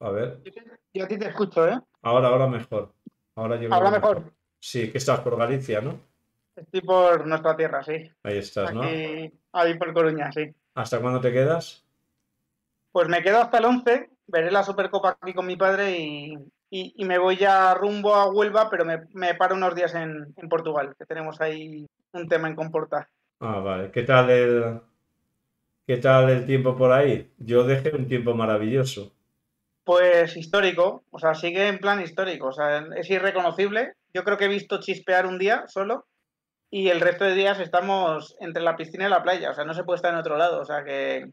A ver. Yo a ti te escucho, ¿eh? Ahora mejor. Ahora mejor. Sí, que estás por Galicia, ¿no? Estoy por nuestra tierra, sí. Ahí estás, ¿no? Ahí por Coruña, sí. ¿Hasta cuándo te quedas? Pues me quedo hasta el 11. Veré la Supercopa aquí con mi padre y me voy ya rumbo a Huelva, pero me paro unos días en Portugal, que tenemos ahí un tema en Comporta. Ah, vale. ¿Qué tal el tiempo por ahí? Yo dejé un tiempo maravilloso. Pues histórico, o sea, sigue en plan histórico, o sea, es irreconocible. Yo creo que he visto chispear un día solo y el resto de días estamos entre la piscina y la playa, o sea, no se puede estar en otro lado, o sea, que...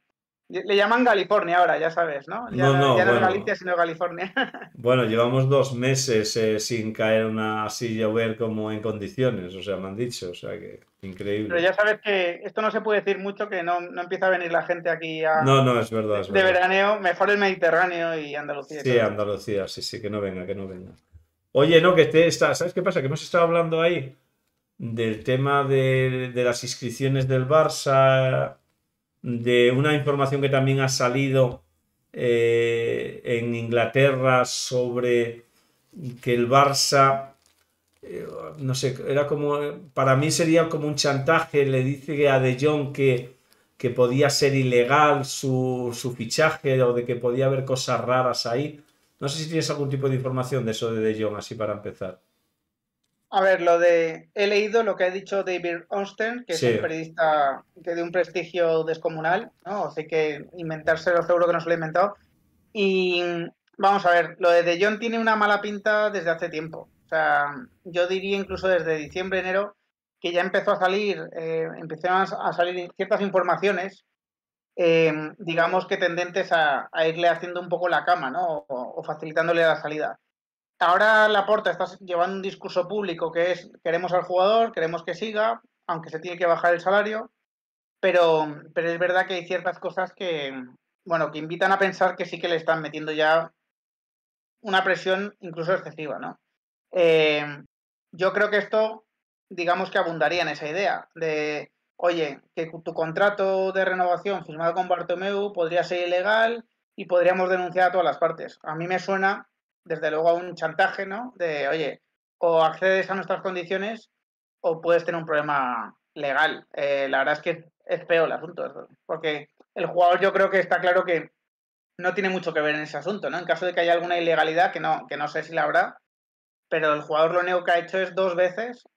Le llaman California ahora, ya sabes, ¿no? Ya no es Galicia, sino California. Bueno, llevamos 2 meses sin caer una así llover como en condiciones, o sea, me han dicho, o sea, que increíble. Pero ya sabes que esto no se puede decir mucho, que no empieza a venir la gente aquí a... No, es verdad, es verdad. De veraneo, mejor el Mediterráneo y Andalucía. Sí, claro. Andalucía, sí, que no venga. Oye, no, que te está... ¿Sabes qué pasa? Que hemos estado hablando ahí del tema de las inscripciones del Barça... de una información que también ha salido en Inglaterra sobre que el Barça, no sé, era como, para mí sería como un chantaje, le dice a De Jong que podía ser ilegal su fichaje o de que podía haber cosas raras ahí. No sé si tienes algún tipo de información de eso de De Jong, así para empezar. A ver, he leído lo que ha dicho David Austin, que sí. Es un periodista de un prestigio descomunal, ¿no? Así que inventarse lo seguro que no se lo he inventado. Y vamos a ver, lo de De Jong tiene una mala pinta desde hace tiempo. O sea, yo diría incluso desde diciembre, enero, que ya empezó a salir, empezaron a salir ciertas informaciones, digamos que tendentes a irle haciendo un poco la cama, ¿no? O facilitándole la salida. Ahora Laporta está llevando un discurso público que es queremos al jugador, queremos que siga, aunque se tiene que bajar el salario, pero es verdad que hay ciertas cosas que invitan a pensar que sí que le están metiendo ya una presión incluso excesiva, ¿no? Yo creo que esto, digamos que abundaría en esa idea de, oye, que tu contrato de renovación firmado con Bartomeu podría ser ilegal y podríamos denunciar a todas las partes. A mí me suena... desde luego a un chantaje, ¿no? De, oye, o accedes a nuestras condiciones o puedes tener un problema legal. La verdad es que es peor el asunto, porque el jugador yo creo que está claro que no tiene mucho que ver en ese asunto, ¿no? En caso de que haya alguna ilegalidad, que no sé si la habrá, pero el jugador lo único que ha hecho es 2 veces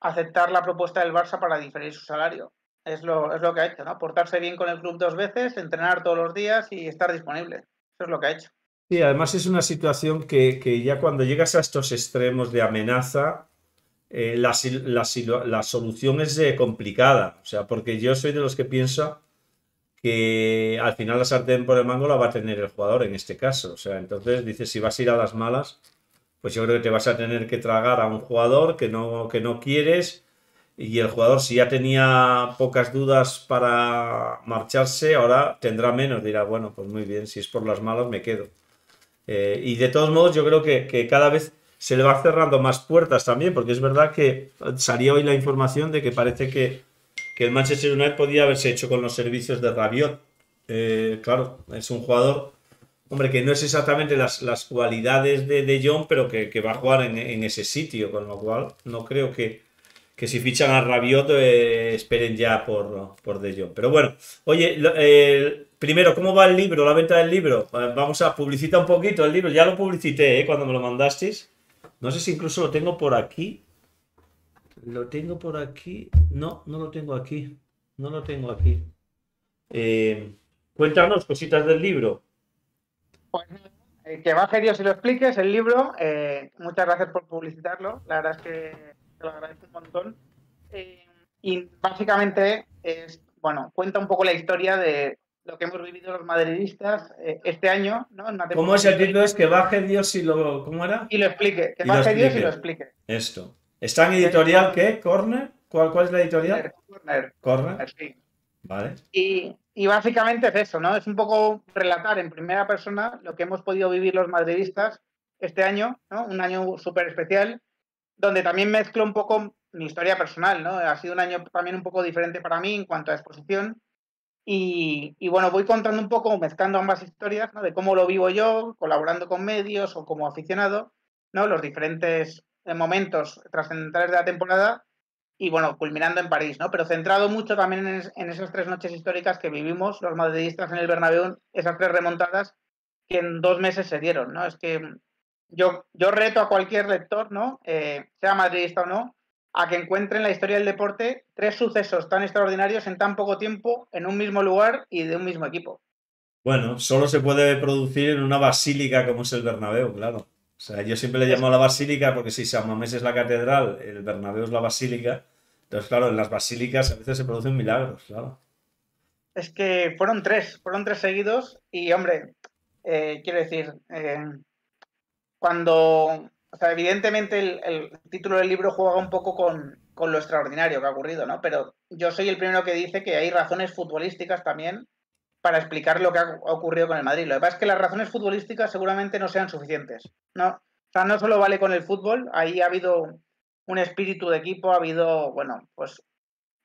aceptar la propuesta del Barça para diferir su salario. Es lo que ha hecho, ¿no? Portarse bien con el club 2 veces, entrenar todos los días y estar disponible. Eso es lo que ha hecho. Sí, además es una situación que ya cuando llegas a estos extremos de amenaza, la solución es complicada. O sea, porque yo soy de los que pienso que al final la sartén por el mango la va a tener el jugador en este caso. O sea, entonces dices, si vas a ir a las malas, pues yo creo que te vas a tener que tragar a un jugador que no quieres. Y el jugador, si ya tenía pocas dudas para marcharse, ahora tendrá menos. Dirá, bueno, pues muy bien, si es por las malas me quedo. Y de todos modos yo creo que cada vez se le va cerrando más puertas también, porque es verdad que salía hoy la información de que parece que el Manchester United podía haberse hecho con los servicios de Rabiot. Claro, es un jugador, hombre, que no es exactamente las cualidades de Jong, pero que va a jugar en ese sitio, con lo cual no creo que si fichan a Rabiot esperen ya por De Jong. Pero bueno, oye, primero, ¿cómo va el libro, la venta del libro? Vamos a publicitar un poquito el libro. Ya lo publicité cuando me lo mandasteis. No sé si incluso lo tengo por aquí. ¿Lo tengo por aquí? No lo tengo aquí. No lo tengo aquí. Cuéntanos cositas del libro. Pues, que va genial si lo expliques, el libro. Muchas gracias por publicitarlo. La verdad es que... te lo agradezco un montón. Y básicamente cuenta un poco la historia de lo que hemos vivido los madridistas este año, ¿no? ¿Cómo es el título? Es que baje Dios y lo... ¿Cómo era? Y lo explique. Que baje Dios y lo explique. Esto. ¿Está en editorial qué? ¿Corner? ¿Cuál es la editorial? Corner. Sí. Vale. Y básicamente es eso, ¿no? Es un poco relatar en primera persona lo que hemos podido vivir los madridistas este año, ¿no? Un año súper especial, donde también mezclo un poco mi historia personal, ¿no? Ha sido un año también un poco diferente para mí en cuanto a exposición, Y bueno, voy contando un poco, mezclando ambas historias, ¿no? De cómo lo vivo yo, colaborando con medios o como aficionado, ¿no? Los diferentes momentos trascendentales de la temporada y, bueno, culminando en París, ¿no? Pero centrado mucho también en esas tres noches históricas que vivimos los madridistas en el Bernabéu, esas tres remontadas que en 2 meses se dieron, ¿no? Es que yo reto a cualquier lector, ¿no? Sea madridista o no, a que encuentren en la historia del deporte 3 sucesos tan extraordinarios en tan poco tiempo, en un mismo lugar y de un mismo equipo. Bueno, solo se puede producir en una basílica como es el Bernabéu, claro. O sea, yo siempre le llamo a la basílica porque si San Mamés es la catedral, el Bernabéu es la basílica. Entonces, claro, en las basílicas a veces se producen milagros, claro. Es que fueron tres seguidos y, hombre, quiero decir, cuando... O sea, evidentemente el título del libro juega un poco con lo extraordinario que ha ocurrido, ¿no? Pero yo soy el primero que dice que hay razones futbolísticas también para explicar lo que ha ocurrido con el Madrid. Lo que pasa es que las razones futbolísticas seguramente no sean suficientes, ¿no? O sea, no solo vale con el fútbol, ahí ha habido un espíritu de equipo, ha habido, bueno, pues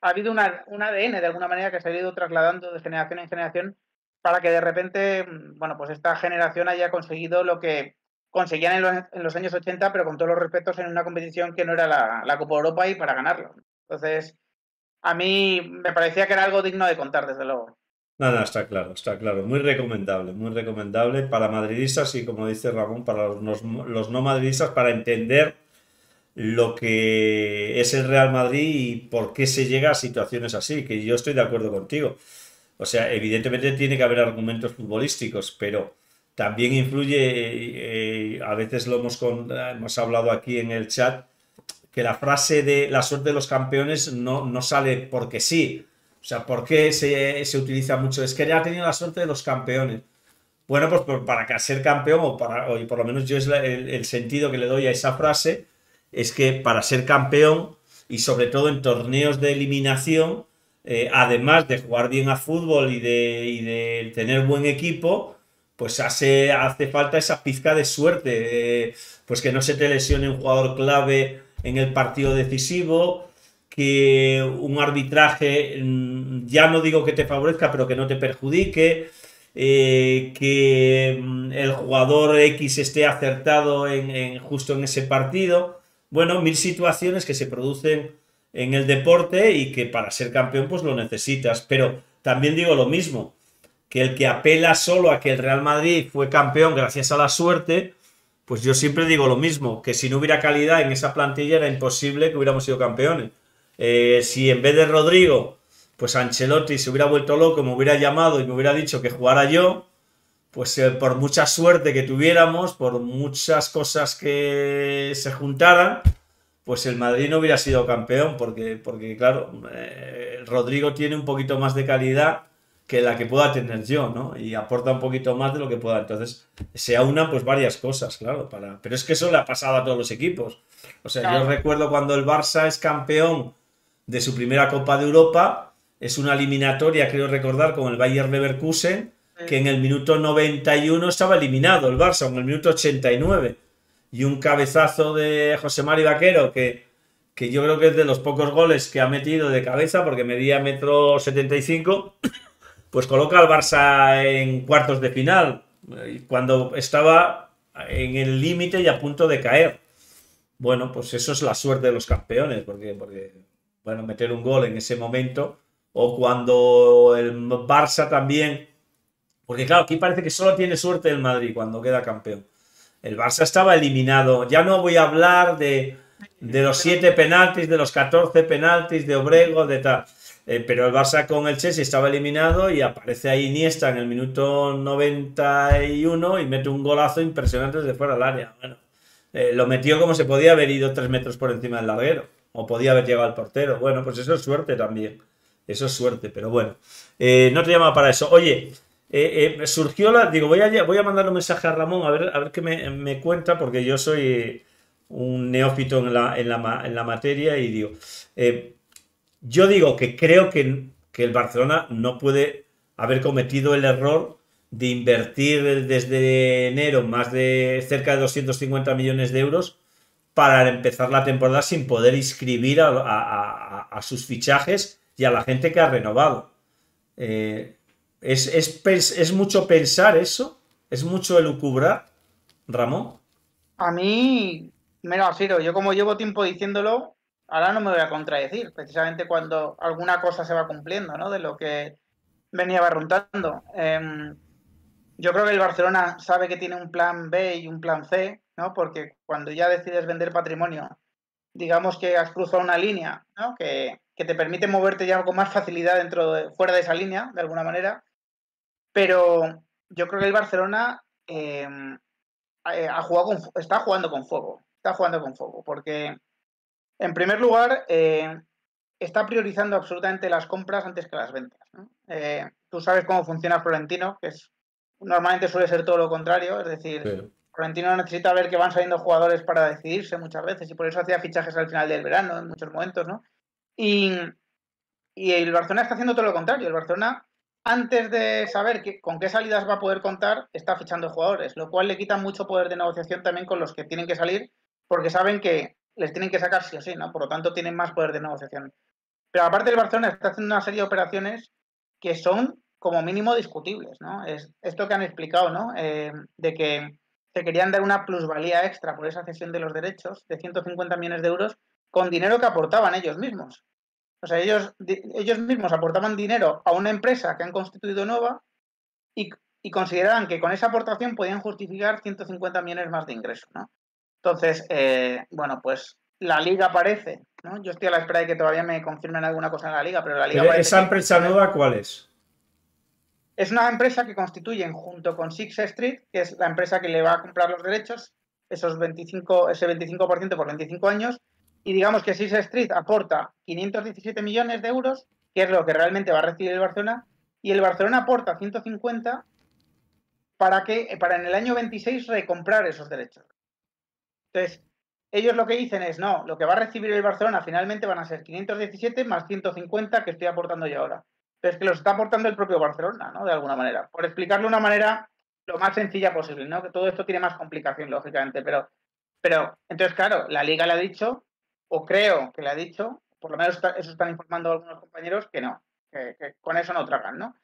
ha habido un ADN de alguna manera que se ha ido trasladando de generación en generación para que de repente, bueno, pues esta generación haya conseguido lo que conseguían en los años 80, pero con todos los respetos en una competición que no era la Copa Europa y para ganarlo. Entonces, a mí me parecía que era algo digno de contar, desde luego. Nada, está claro, está claro. Muy recomendable para madridistas y, como dice Ramón, para los no madridistas, para entender lo que es el Real Madrid y por qué se llega a situaciones así, que yo estoy de acuerdo contigo. O sea, evidentemente tiene que haber argumentos futbolísticos, pero... También influye, a veces lo hemos hablado aquí en el chat, que la frase de la suerte de los campeones no sale porque sí. O sea, ¿por qué se utiliza mucho? Es que ya ha tenido la suerte de los campeones. Bueno, pues para ser campeón, o por lo menos yo es el sentido que le doy a esa frase, es que para ser campeón, y sobre todo en torneos de eliminación, además de jugar bien a fútbol y de tener buen equipo... Pues hace falta esa pizca de suerte, pues que no se te lesione un jugador clave en el partido decisivo, que un arbitraje, ya no digo que te favorezca, pero que no te perjudique, que el jugador X esté acertado justo en ese partido. Bueno, 1000 situaciones que se producen en el deporte y que para ser campeón pues lo necesitas, pero también digo lo mismo, que el que apela solo a que el Real Madrid fue campeón gracias a la suerte, pues yo siempre digo lo mismo, que si no hubiera calidad en esa plantilla era imposible que hubiéramos sido campeones. Si en vez de Rodrigo, pues Ancelotti se hubiera vuelto loco, me hubiera llamado y me hubiera dicho que jugara yo, pues por mucha suerte que tuviéramos, por muchas cosas que se juntaran, pues el Madrid no hubiera sido campeón, porque claro, Rodrigo tiene un poquito más de calidad que la que pueda tener yo, ¿no? Y aporta un poquito más de lo que pueda. Entonces, se aunan pues varias cosas, claro. Pero es que eso le ha pasado a todos los equipos. O sea, claro. Yo recuerdo cuando el Barça es campeón de su primera Copa de Europa, es una eliminatoria, creo recordar, con el Bayern Leverkusen, que en el minuto 91 estaba eliminado el Barça, en el minuto 89. Y un cabezazo de José Mari Vaquero, que yo creo que es de los pocos goles que ha metido de cabeza, porque medía 1,75 m, pues coloca al Barça en cuartos de final, cuando estaba en el límite y a punto de caer. Bueno, pues eso es la suerte de los campeones, porque bueno, meter un gol en ese momento, o cuando el Barça también, porque claro, aquí parece que solo tiene suerte el Madrid cuando queda campeón. El Barça estaba eliminado, ya no voy a hablar de los 7 penaltis, de los 14 penaltis, de Obrego, de tal... pero el Barça con el Chelsea estaba eliminado y aparece ahí Iniesta en el minuto 91 y mete un golazo impresionante desde fuera del área. Bueno, lo metió como se podía haber ido 3 metros por encima del larguero o podía haber llegado al portero. Bueno, pues eso es suerte también. Eso es suerte, pero bueno. No te llamaba para eso. Oye, surgió la... Digo, voy a mandar un mensaje a Ramón a ver qué me cuenta, porque yo soy un neófito en la materia y digo... Yo digo que creo que el Barcelona no puede haber cometido el error de invertir desde enero más de cerca de 250 millones de euros para empezar la temporada sin poder inscribir a sus fichajes y a la gente que ha renovado. ¿Es mucho pensar eso? ¿Es mucho elucubrar, Ramón? A mí, mira, Ciro, yo como llevo tiempo diciéndolo, ahora no me voy a contradecir, precisamente cuando alguna cosa se va cumpliendo, ¿no? De lo que venía barruntando. Yo creo que el Barcelona sabe que tiene un plan B y un plan C, ¿no? Porque cuando ya decides vender patrimonio, digamos que has cruzado una línea, ¿no? Que te permite moverte ya con más facilidad fuera de esa línea, de alguna manera. Pero yo creo que el Barcelona está jugando con fuego. Está jugando con fuego. Porque, en primer lugar, está priorizando absolutamente las compras antes que las ventas, ¿no? Tú sabes cómo funciona Florentino, que es normalmente suele ser todo lo contrario. Es decir, sí. Florentino necesita ver que van saliendo jugadores para decidirse muchas veces, y por eso hacía fichajes al final del verano en muchos momentos, ¿no? Y el Barcelona está haciendo todo lo contrario. El Barcelona, antes de saber con qué salidas va a poder contar, está fichando jugadores, lo cual le quita mucho poder de negociación también con los que tienen que salir, porque saben que les tienen que sacar sí o sí, ¿no? Por lo tanto, tienen más poder de negociación. Pero aparte, el Barcelona está haciendo una serie de operaciones que son como mínimo discutibles, ¿no? Es esto que han explicado, ¿no? De que se querían dar una plusvalía extra por esa cesión de los derechos de 150 millones de euros con dinero que aportaban ellos mismos. O sea, ellos mismos aportaban dinero a una empresa que han constituido nueva y consideraban que con esa aportación podían justificar 150 millones más de ingresos, ¿no? Entonces, bueno, pues la Liga parece, ¿no? Yo estoy a la espera de que todavía me confirmen alguna cosa en la Liga, pero la Liga parece... ¿Esa empresa nueva cuál es? Es una empresa que constituyen junto con Six Street, que es la empresa que le va a comprar los derechos, ese 25% por 25 años, y digamos que Six Street aporta 517 millones de euros, que es lo que realmente va a recibir el Barcelona, y el Barcelona aporta 150 para en el año 26 recomprar esos derechos. Entonces, ellos lo que dicen es, no, lo que va a recibir el Barcelona finalmente van a ser 517 más 150 que estoy aportando yo ahora. Pero es que los está aportando el propio Barcelona, ¿no? De alguna manera. Por explicarlo de una manera lo más sencilla posible, ¿no? Que todo esto tiene más complicación, lógicamente, pero entonces, claro, la Liga le ha dicho, o creo que le ha dicho, por lo menos eso están informando algunos compañeros, que no, que con eso no tragan, ¿no?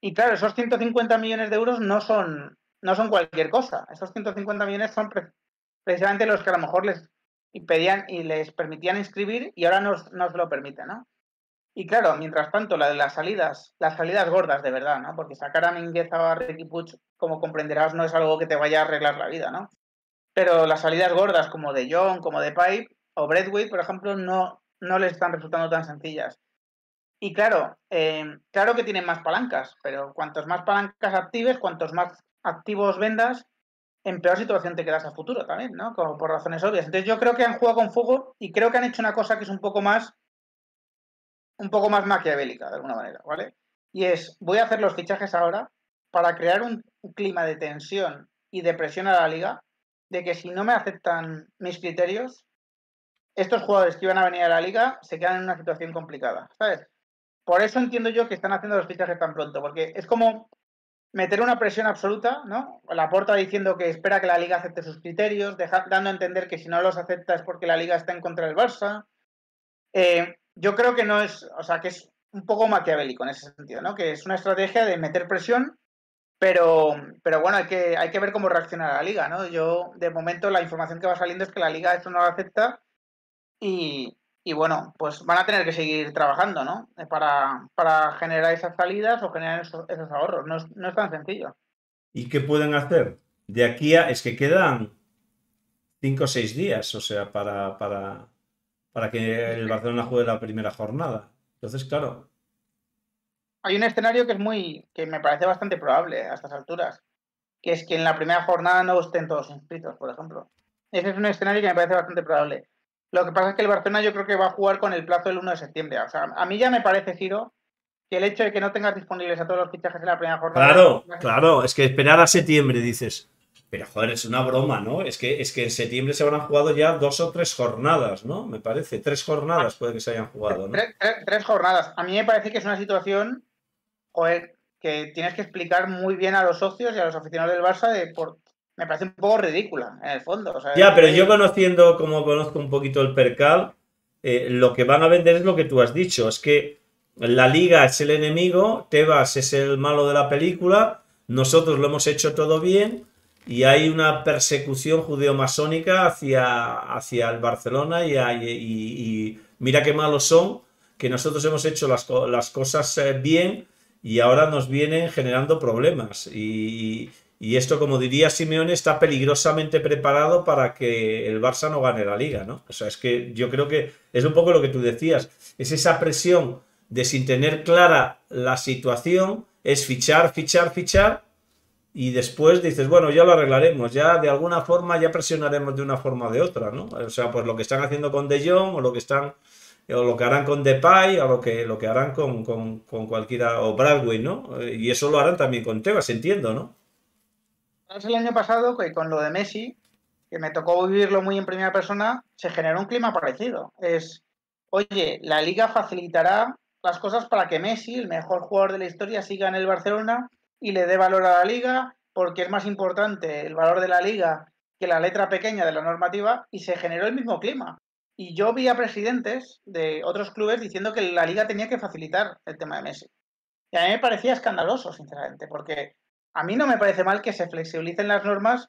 Y claro, esos 150 millones de euros no son cualquier cosa. Esos 150 millones son precisamente los que a lo mejor les impedían y les permitían inscribir, y ahora no se lo permiten, ¿no? Y claro, mientras tanto, las salidas gordas de verdad, ¿no? Porque sacar a Mínguez a Riqui Puig, como comprenderás, no es algo que te vaya a arreglar la vida, ¿no? Pero las salidas gordas como De Jong, como de Depay o Bradway, por ejemplo, no les están resultando tan sencillas. Y claro, claro que tienen más palancas, pero cuantos más palancas actives, cuantos más activos vendas, en peor situación te quedas a futuro también, ¿no? Como por razones obvias. Entonces yo creo que han jugado con fuego y creo que han hecho una cosa que es un poco más maquiavélica, de alguna manera, ¿vale? Y es, voy a hacer los fichajes ahora para crear un clima de tensión y de presión a la Liga, de que si no me aceptan mis criterios, estos jugadores que iban a venir a la Liga se quedan en una situación complicada, ¿sabes? Por eso entiendo yo que están haciendo los fichajes tan pronto, porque es como meter una presión absoluta, ¿no? Laporta diciendo que espera que la Liga acepte sus criterios, dando a entender que si no los acepta es porque la Liga está en contra del Barça. Yo creo que no es, o sea, que es un poco maquiavélico en ese sentido, ¿no? Que es una estrategia de meter presión, pero bueno, hay que ver cómo reacciona la Liga, ¿no? Yo, de momento, la información que va saliendo es que la Liga esto no lo acepta y bueno, pues van a tener que seguir trabajando, ¿no? Para generar esas salidas o generar esos ahorros. No es tan sencillo. ¿Y qué pueden hacer? De aquí a... Es que quedan 5 o 6 días, o sea, para que el Barcelona juegue la primera jornada. Entonces, claro. Hay un escenario que me parece bastante probable a estas alturas, que es que en la primera jornada no estén todos inscritos, por ejemplo. Ese es un escenario que me parece bastante probable. Lo que pasa es que el Barcelona yo creo que va a jugar con el plazo del 1 de septiembre. O sea, a mí ya me parece, Ciro, que el hecho de que no tengas disponibles a todos los fichajes en la primera jornada... Claro, claro. Es que esperar a septiembre, dices. Pero, joder, es una broma, ¿no? Es que en septiembre se habrán jugado ya 2 o 3 jornadas, ¿no? Me parece. 3 jornadas puede que se hayan jugado, ¿no? 3 jornadas. A mí me parece que es una situación, joder, que tienes que explicar muy bien a los socios y a los aficionados del Barça. Me parece un poco ridícula, en el fondo. O sea, ya, pero yo conociendo, como conozco un poquito el percal, lo que van a vender es lo que tú has dicho. Es que La liga es el enemigo, Tebas es el malo de la película, nosotros lo hemos hecho todo bien y hay una persecución judeomasónica hacia el Barcelona y mira qué malos son, que nosotros hemos hecho las cosas bien y ahora nos vienen generando problemas. Y esto, como diría Simeone, está peligrosamente preparado para que el Barça no gane la Liga, ¿no? O sea, es que yo creo que es un poco lo que tú decías, es esa presión de sin tener clara la situación, es fichar, fichar, fichar, y después dices, bueno, ya lo arreglaremos, ya de alguna forma, ya presionaremos de una forma o de otra, ¿no? O sea, pues lo que están haciendo con De Jong, o lo que harán con Depay, o lo que harán con cualquiera, o Bradway, ¿no? Y eso lo harán también con Tebas, entiendo, ¿no? El año pasado, con lo de Messi, que me tocó vivirlo muy en primera persona, se generó un clima parecido. Es, oye, la Liga facilitará las cosas para que Messi, el mejor jugador de la historia, siga en el Barcelona y le dé valor a la Liga, porque es más importante el valor de la Liga que la letra pequeña de la normativa, y se generó el mismo clima. Y yo vi a presidentes de otros clubes diciendo que la Liga tenía que facilitar el tema de Messi. Y a mí me parecía escandaloso, sinceramente, porque a mí no me parece mal que se flexibilicen las normas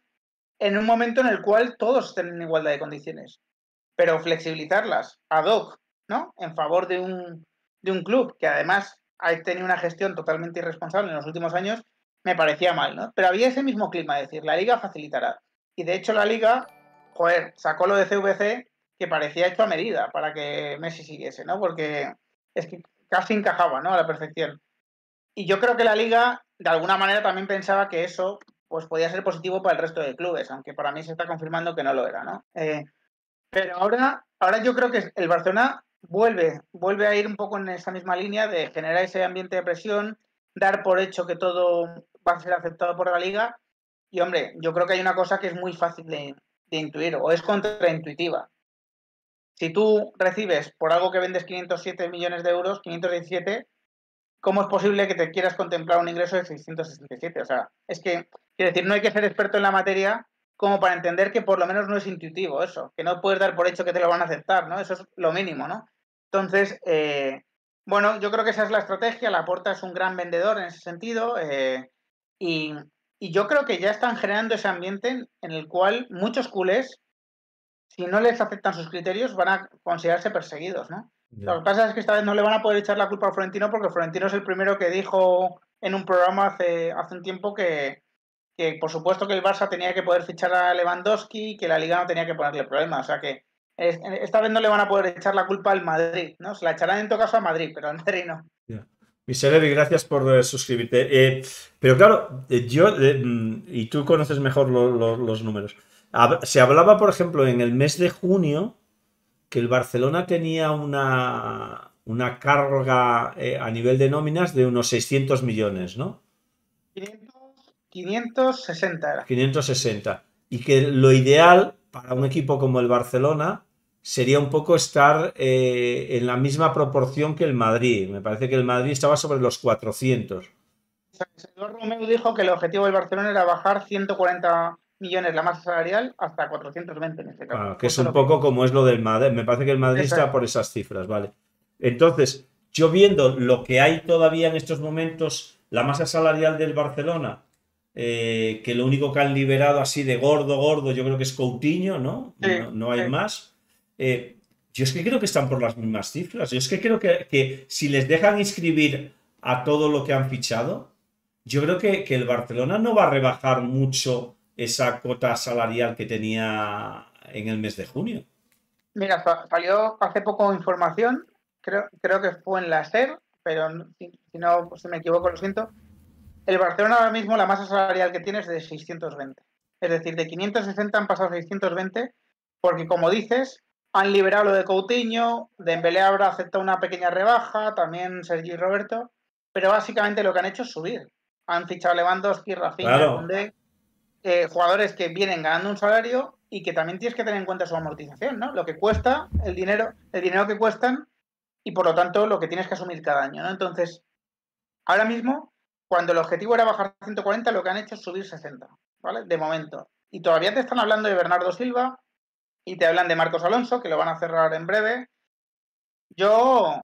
en un momento en el cual todos estén en igualdad de condiciones, pero flexibilizarlas ad hoc, ¿no?, en favor de un club que además ha tenido una gestión totalmente irresponsable en los últimos años, me parecía mal, ¿no? Pero había ese mismo clima, de decir, la Liga facilitará. Y de hecho la Liga, joder, sacó lo de CVC, que parecía hecho a medida para que Messi siguiese, ¿no? Porque es que casi encajaba, ¿no?, a la perfección. Y yo creo que la Liga, de alguna manera, también pensaba que eso, pues, podía ser positivo para el resto de clubes, aunque para mí se está confirmando que no lo era, ¿no? Pero ahora yo creo que el Barcelona vuelve a ir un poco en esa misma línea de generar ese ambiente de presión, dar por hecho que todo va a ser aceptado por la Liga. Y, hombre, yo creo que hay una cosa que es muy fácil de intuir, o es contraintuitiva. Si tú recibes por algo que vendes 507 millones de euros, 517, ¿cómo es posible que te quieras contemplar un ingreso de 667? O sea, es que, quiero decir, no hay que ser experto en la materia como para entender que por lo menos no es intuitivo eso, que no puedes dar por hecho que te lo van a aceptar, ¿no? Eso es lo mínimo, ¿no? Entonces, bueno, yo creo que esa es la estrategia. Laporta es un gran vendedor en ese sentido, y yo creo que ya están generando ese ambiente en el cual muchos culés, si no les aceptan sus criterios, van a considerarse perseguidos, ¿no? Yeah. Lo que pasa es que esta vez no le van a poder echar la culpa a Florentino, porque Florentino es el primero que dijo en un programa hace un tiempo que por supuesto que el Barça tenía que poder fichar a Lewandowski y que la Liga no tenía que ponerle problemas. O sea que esta vez no le van a poder echar la culpa al Madrid, ¿no? Se la echarán en todo caso a Madrid, pero al Madrid no. Yeah. Miserevi, gracias por suscribirte. Pero claro, y tú conoces mejor los números. Se hablaba, por ejemplo, en el mes de junio, que el Barcelona tenía una carga a nivel de nóminas de unos 600 millones, ¿no? 560 era. 560. Y que lo ideal para un equipo como el Barcelona sería un poco estar en la misma proporción que el Madrid. Me parece que el Madrid estaba sobre los 400. Romeu dijo que el objetivo del Barcelona era bajar 140 millones la masa salarial hasta 420 en este caso. Ah, que es un poco como es lo del Madrid. Me parece que el Madrid está por esas cifras, vale. Entonces, yo viendo lo que hay todavía en estos momentos, la masa salarial del Barcelona, que lo único que han liberado así de gordo, gordo, yo creo que es Coutinho, ¿no? Sí, no hay más. Yo es que creo que están por las mismas cifras. Yo es que creo que si les dejan inscribir a todo lo que han fichado, yo creo que el Barcelona no va a rebajar mucho esa cuota salarial que tenía en el mes de junio. Mira, salió hace poco información, creo que fue en la SER, pero si no, si me equivoco, lo siento. El Barcelona ahora mismo la masa salarial que tiene es de 620. Es decir, de 560 han pasado a 620, porque como dices, han liberado lo de Coutinho, Dembélé habrá aceptado una pequeña rebaja, también Sergi Roberto, pero básicamente lo que han hecho es subir. Han fichado Lewandowski, Rafinha, claro. Jugadores que vienen ganando un salario y que también tienes que tener en cuenta su amortización, ¿no? Lo que cuesta, el dinero que cuestan y por lo tanto lo que tienes que asumir cada año, ¿no? Entonces, ahora mismo, cuando el objetivo era bajar 140, lo que han hecho es subir 60, ¿vale? De momento. Y todavía te están hablando de Bernardo Silva y te hablan de Marcos Alonso, que lo van a cerrar en breve. Yo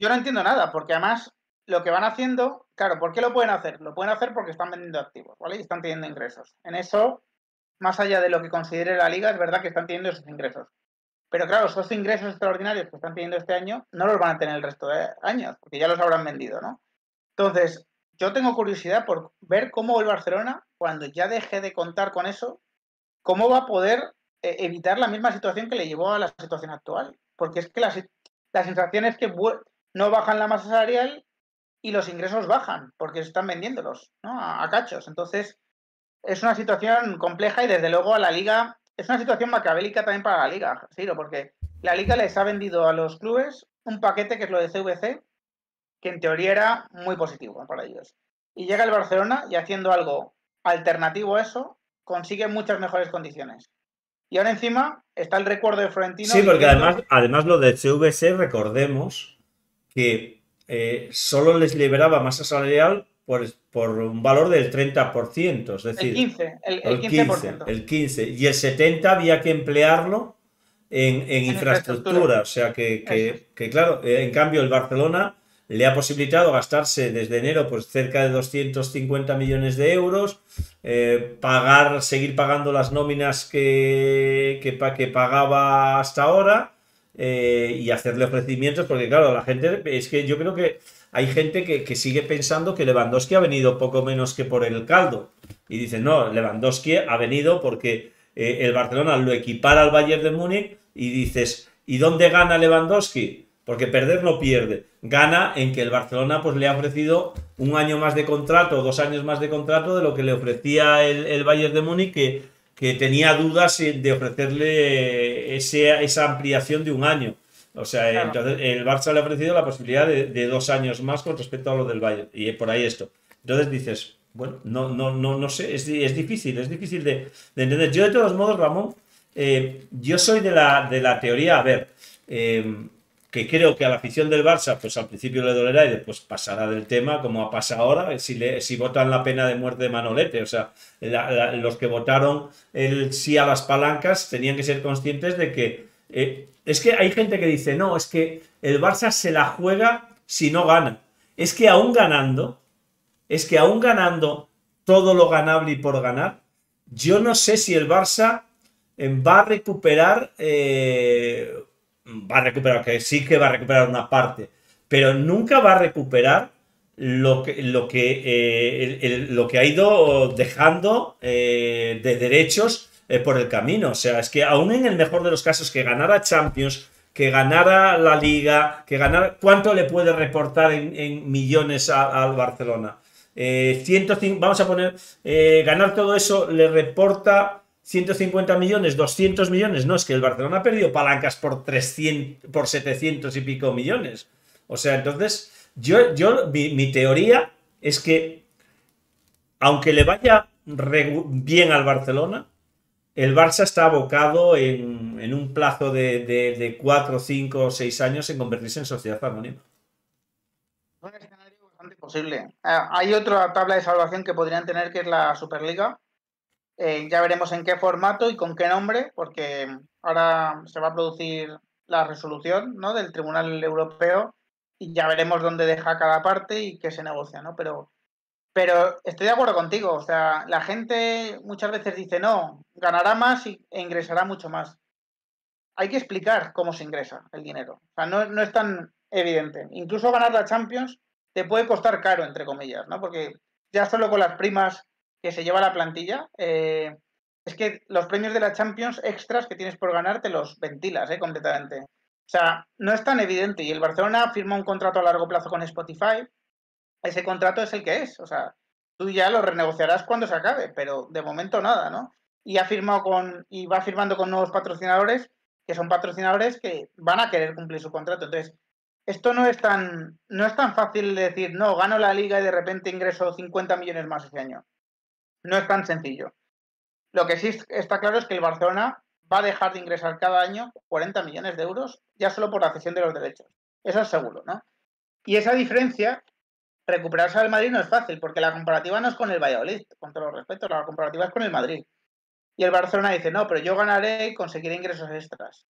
Yo no entiendo nada, porque además lo que van haciendo, claro, ¿por qué lo pueden hacer? Lo pueden hacer porque están vendiendo activos, ¿vale? Y están teniendo ingresos. En eso, más allá de lo que considere la liga, es verdad que están teniendo esos ingresos. Pero claro, esos ingresos extraordinarios que están teniendo este año no los van a tener el resto de años, porque ya los habrán vendido, ¿no? Entonces, yo tengo curiosidad por ver cómo el Barcelona, cuando ya deje de contar con eso, cómo va a poder evitar la misma situación que le llevó a la situación actual. Porque es que la sensación es que no bajan la masa salarial y los ingresos bajan, porque están vendiéndolos, ¿no? A cachos. Entonces, es una situación compleja y desde luego a la Liga... Es una situación macabélica también para la Liga, Ciro, porque la Liga les ha vendido a los clubes un paquete que es lo de CVC, que en teoría era muy positivo para ellos. Y llega el Barcelona y haciendo algo alternativo a eso, consigue muchas mejores condiciones. Y ahora encima está el recuerdo de Florentino. Sí, porque además lo de CVC, recordemos que solo les liberaba masa salarial por un valor del 30%, es decir, el 15%. Y el 70% había que emplearlo en infraestructura. O sea que claro, en cambio el Barcelona le ha posibilitado gastarse desde enero pues cerca de 250 millones de euros, seguir pagando las nóminas que pagaba hasta ahora y hacerle ofrecimientos, porque claro, la gente, es que yo creo que hay gente que sigue pensando que Lewandowski ha venido poco menos que por el caldo. Y dicen, no, Lewandowski ha venido porque el Barcelona lo equipara al Bayern de Múnich. Y dices, ¿y dónde gana Lewandowski? Porque perder no pierde. Gana en que el Barcelona pues, le ha ofrecido un año más de contrato, 2 años más de contrato de lo que le ofrecía el Bayern de Múnich, que tenía dudas de ofrecerle esa ampliación de 1 año. O sea, claro. Entonces el Barça le ha ofrecido la posibilidad de 2 años más con respecto a lo del Bayern. Y por ahí esto. Entonces dices, bueno, no sé, es difícil de entender. Yo de todos modos, Ramón, yo soy de la teoría, a ver, que creo que a la afición del Barça, pues al principio le dolerá y después pasará del tema, como pasa ahora, si votan la pena de muerte de Manolete. O sea, los que votaron el sí a las palancas tenían que ser conscientes de que... es que hay gente que dice, no, es que el Barça se la juega si no gana. Es que aún ganando todo lo ganable y por ganar, yo no sé si el Barça va a recuperar, que sí que va a recuperar una parte, pero nunca va a recuperar lo que ha ido dejando de derechos por el camino. O sea, es que aún en el mejor de los casos que ganara Champions, que ganara la Liga, que ganara... ¿Cuánto le puede reportar en millones al Barcelona? 105, vamos a poner... ganar todo eso le reporta 150 millones, 200 millones. No, es que el Barcelona ha perdido palancas por 300, por 700 y pico millones. O sea, entonces, mi teoría es que, aunque le vaya bien al Barcelona, el Barça está abocado en un plazo de 4, 5, 6 años en convertirse en sociedad anónima. Un escenario bastante posible. Hay otra tabla de salvación que podrían tener, que es la Superliga. Ya veremos en qué formato y con qué nombre, porque ahora se va a producir la resolución, ¿no?, del Tribunal Europeo y ya veremos dónde deja cada parte y qué se negocia, ¿no? Pero estoy de acuerdo contigo, o sea, la gente muchas veces dice, no, ganará más e ingresará mucho más. Hay que explicar cómo se ingresa el dinero, o sea, no es tan evidente. Incluso ganar la Champions te puede costar caro, entre comillas, ¿no? Porque ya solo con las primas que se lleva la plantilla, es que los premios de la Champions extras que tienes por ganar te los ventilas completamente. O sea, no es tan evidente y el Barcelona firma un contrato a largo plazo con Spotify. Ese contrato es el que es, o sea, tú ya lo renegociarás cuando se acabe, pero de momento nada, ¿no? Y ha firmado y va firmando con nuevos patrocinadores, que son patrocinadores que van a querer cumplir su contrato. Entonces, esto no es tan fácil de decir, no, gano la Liga y de repente ingreso 50 millones más ese año. No es tan sencillo. Lo que sí está claro es que el Barcelona va a dejar de ingresar cada año 40 millones de euros, ya solo por la cesión de los derechos. Eso es seguro, ¿no? Y esa diferencia... Recuperarse al Madrid no es fácil, porque la comparativa no es con el Valladolid, con todo respeto, la comparativa es con el Madrid. Y el Barcelona dice, no, pero yo ganaré y conseguiré ingresos extras.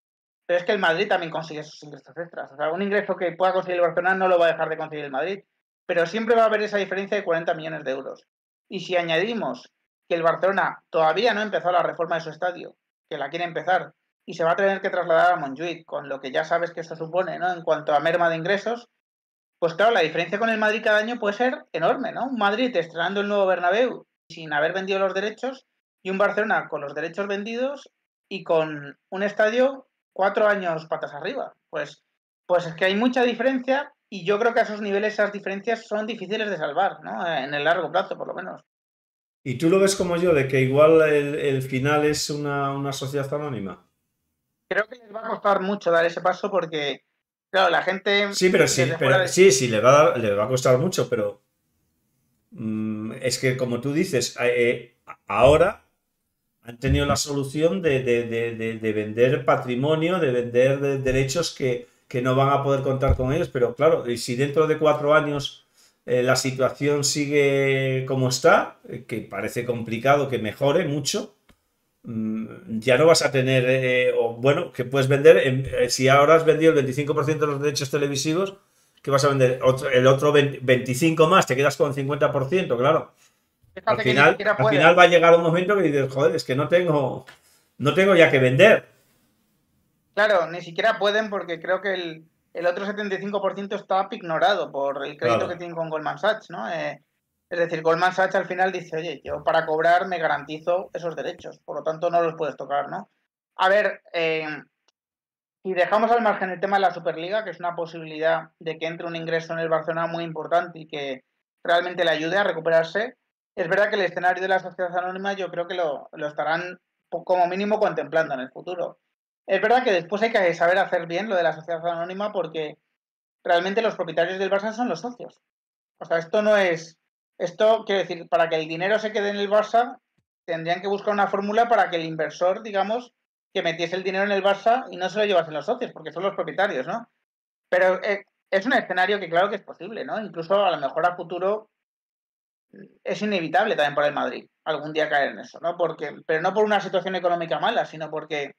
Pero es que el Madrid también consigue esos ingresos extras. O sea, un ingreso que pueda conseguir el Barcelona no lo va a dejar de conseguir el Madrid. Pero siempre va a haber esa diferencia de 40 millones de euros. Y si añadimos que el Barcelona todavía no ha empezado la reforma de su estadio, que la quiere empezar, y se va a tener que trasladar a Montjuic, con lo que ya sabes que esto supone, ¿no?, en cuanto a merma de ingresos, pues claro, la diferencia con el Madrid cada año puede ser enorme, ¿no? Un Madrid estrenando el nuevo Bernabéu sin haber vendido los derechos, y un Barcelona con los derechos vendidos y con un estadio 4 años patas arriba. Pues es que hay mucha diferencia, y yo creo que a esos niveles esas diferencias son difíciles de salvar, ¿no?, en el largo plazo, por lo menos. ¿Y tú lo ves como yo, de que igual el final es una sociedad anónima? Creo que les va a costar mucho dar ese paso porque, claro, la gente... Sí, pero sí, le va a costar mucho, pero es que, como tú dices, ahora han tenido la solución de vender patrimonio, de vender derechos que no van a poder contar con ellos, pero claro, y si dentro de 4 años la situación sigue como está, que parece complicado que mejore mucho, ya no vas a tener, o bueno, que puedes vender, si ahora has vendido el 25% de los derechos televisivos, que vas a vender el otro 25 más, te quedas con 50%, claro. Al final va a llegar un momento que dices, joder, es que no tengo ya que vender. Claro, ni siquiera pueden, porque creo que el otro 75% está ignorado por el crédito que tienen con Goldman Sachs, ¿no? Es decir, Goldman Sachs al final dice, oye, yo para cobrar me garantizo esos derechos, por lo tanto no los puedes tocar, ¿no? A ver, si dejamos al margen el tema de la Superliga, que es una posibilidad de que entre un ingreso en el Barcelona muy importante y que realmente le ayude a recuperarse, es verdad que el escenario de la sociedad anónima yo creo que lo estarán como mínimo contemplando en el futuro. Es verdad que después hay que saber hacer bien lo de la sociedad anónima, porque realmente los propietarios del Barça son los socios. O sea, esto no es... Esto, quiero decir, para que el dinero se quede en el Barça, tendrían que buscar una fórmula para que el inversor, digamos, que metiese el dinero en el Barça y no se lo llevasen los socios, porque son los propietarios, ¿no? Pero es un escenario que claro que es posible, ¿no? Incluso a lo mejor a futuro es inevitable también para el Madrid algún día caer en eso, ¿no? Pero no por una situación económica mala, sino porque,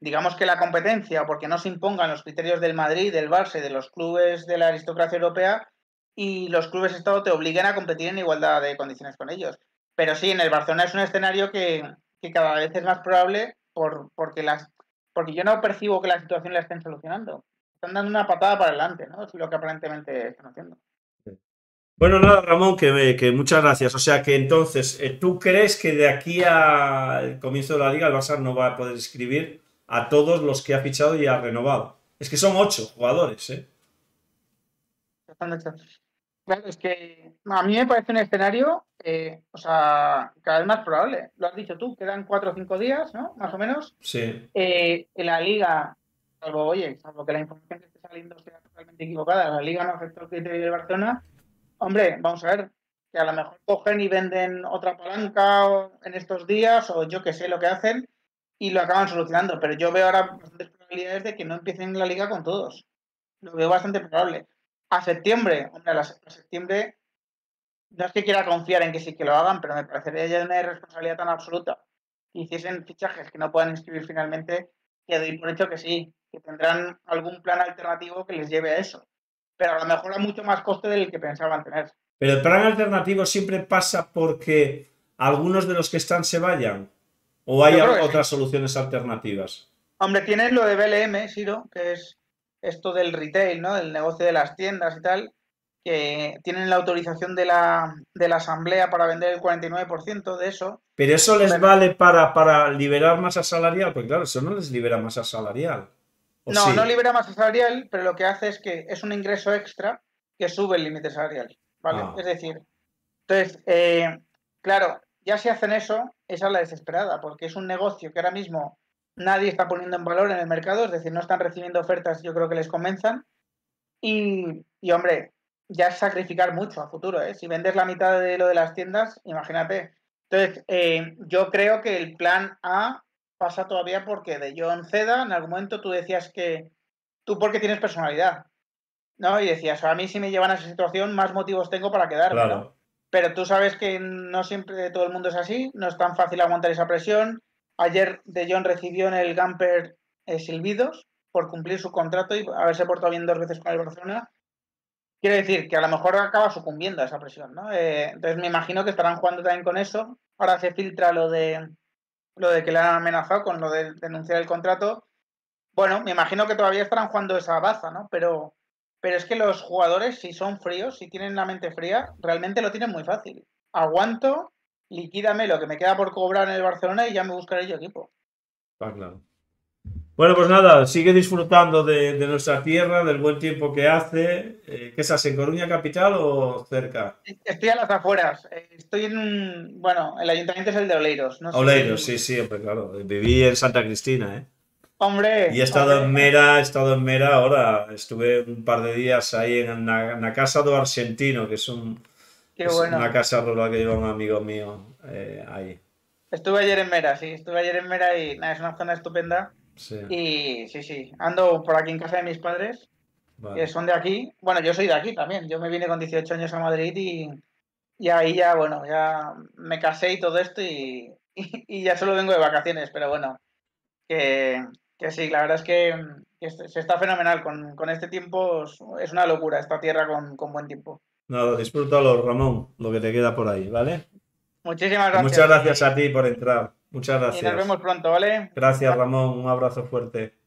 digamos, que la competencia, o porque no se impongan los criterios del Madrid, del Barça y de los clubes de la aristocracia europea, y los clubes Estado te obliguen a competir en igualdad de condiciones con ellos. Pero sí, en el Barcelona es un escenario que cada vez es más probable, porque yo no percibo que la situación la estén solucionando. Están dando una patada para adelante, ¿no? Es lo que aparentemente están haciendo. Bueno, nada, Ramón, que muchas gracias. O sea que entonces, ¿tú crees que de aquí al comienzo de la Liga el Barça no va a poder inscribir a todos los que ha fichado y ha renovado? Es que son 8 jugadores, ¿eh? Claro, es que a mí me parece un escenario, o sea, cada vez más probable. Lo has dicho tú, quedan 4 o 5 días, ¿no? Más o menos. Sí. En la Liga, salvo que la información que esté saliendo sea totalmente equivocada, la Liga no afectó el criterio del Barcelona. Hombre, vamos a ver, que a lo mejor cogen y venden otra palanca en estos días, o yo que sé lo que hacen, y lo acaban solucionando. Pero yo veo ahora bastantes probabilidades de que no empiecen la Liga con todos. Lo veo bastante probable. A septiembre, hombre, a septiembre no es que quiera confiar en que sí que lo hagan, pero me parecería ya una irresponsabilidad tan absoluta que hiciesen fichajes que no puedan inscribir finalmente, que doy por hecho que sí, que tendrán algún plan alternativo que les lleve a eso. Pero a lo mejor a mucho más coste del que pensaban tener. Pero el plan alternativo siempre pasa porque algunos de los que están se vayan, o hay otras soluciones alternativas. Hombre, tienes lo de BLM, Siro, que es esto del retail, ¿no? El negocio de las tiendas y tal, que tienen la autorización de la asamblea para vender el 49% de eso. Pero eso les vale para liberar masa salarial, porque claro, eso no les libera masa salarial. No, sí. No libera masa salarial, pero lo que hace es que es un ingreso extra que sube el límite salarial, ¿vale? Ah. Es decir, entonces, claro, ya si hacen eso, esa es la desesperada, porque es un negocio que ahora mismo nadie está poniendo en valor en el mercado, es decir, no están recibiendo ofertas, yo creo que les convenzan. Y hombre, ya es sacrificar mucho a futuro, ¿eh? Si vendes la mitad de lo de las tiendas, imagínate. Entonces, yo creo que el plan A pasa todavía porque De Jong ceda. En algún momento tú decías que tú porque tienes personalidad, ¿no? Y decías, a mí si me llevan a esa situación, más motivos tengo para quedarme, claro, ¿no? Pero tú sabes que no siempre todo el mundo es así, no es tan fácil aguantar esa presión. Ayer De Jong recibió en el Gamper silbidos por cumplir su contrato y haberse portado bien dos veces con el Barcelona. Quiere decir que a lo mejor acaba sucumbiendo a esa presión, ¿no? Entonces me imagino que estarán jugando también con eso. Ahora se filtra lo de que le han amenazado con lo de denunciar el contrato. Bueno, me imagino que todavía estarán jugando esa baza, ¿no? Pero es que los jugadores, si son fríos, si tienen la mente fría, realmente lo tienen muy fácil. Aguanto, liquídame lo que me queda por cobrar en el Barcelona y ya me buscaré yo equipo. Está claro. Bueno, pues nada, sigue disfrutando de nuestra tierra, del buen tiempo que hace. ¿Qué estás, en Coruña capital o cerca? Estoy a las afueras. Estoy en un... Bueno, el ayuntamiento es el de Oleiros. No sé. Oleiros, si... sí, hombre, claro. Viví en Santa Cristina, ¿eh? Hombre. Y he estado en Mera, ahora. Estuve un par de días ahí en la casa do Argentino, que es un... Qué bueno. Es una casa rural que lleva un amigo mío ahí. Estuve ayer en Mera, sí. Estuve ayer en Mera y nada, es una zona estupenda. Sí. Y sí, ando por aquí en casa de mis padres, vale, que son de aquí. Bueno, yo soy de aquí también. Yo me vine con 18 años a Madrid y ahí ya, bueno, ya me casé y todo esto y ya solo vengo de vacaciones. Pero bueno, que sí, la verdad es que se está fenomenal. Con este tiempo es una locura esta tierra con buen tiempo. Nada, disfrútalo, Ramón, lo que te queda por ahí, ¿vale? Muchísimas gracias. Muchas gracias a ti por entrar. Muchas gracias. Y nos vemos pronto, ¿vale? Gracias, Ramón. Un abrazo fuerte.